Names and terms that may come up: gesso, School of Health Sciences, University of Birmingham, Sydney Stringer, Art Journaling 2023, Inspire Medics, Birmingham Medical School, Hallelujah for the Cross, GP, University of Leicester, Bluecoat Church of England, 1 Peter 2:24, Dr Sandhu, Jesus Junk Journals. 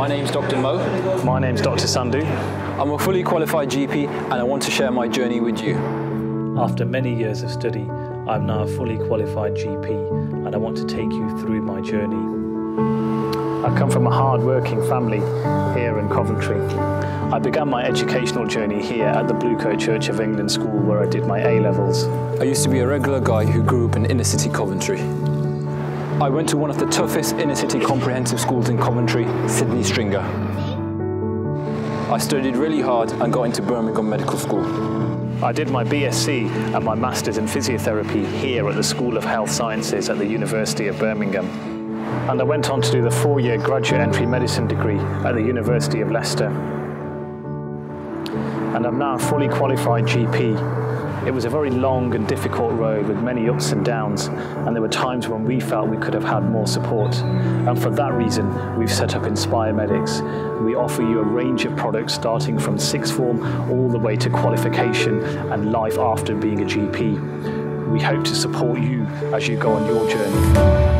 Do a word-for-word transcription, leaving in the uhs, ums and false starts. My name's Doctor Mo. My name's Doctor Sandhu. I'm a fully qualified G P and I want to share my journey with you. After many years of study, I'm now a fully qualified G P and I want to take you through my journey. I come from a hard-working family here in Coventry. I began my educational journey here at the Bluecoat Church of England school where I did my A levels. I used to be a regular guy who grew up in inner-city Coventry. I went to one of the toughest inner-city comprehensive schools in Coventry, Sydney Stringer. I studied really hard and got into Birmingham Medical School. I did my B Sc and my Masters in Physiotherapy here at the School of Health Sciences at the University of Birmingham. And I went on to do the four-year graduate entry medicine degree at the University of Leicester. And I'm now a fully qualified G P. It was a very long and difficult road with many ups and downs, and there were times when we felt we could have had more support. And for that reason, we've set up Inspire Medics. We offer you a range of products starting from sixth form all the way to qualification and life after being a G P. We hope to support you as you go on your journey.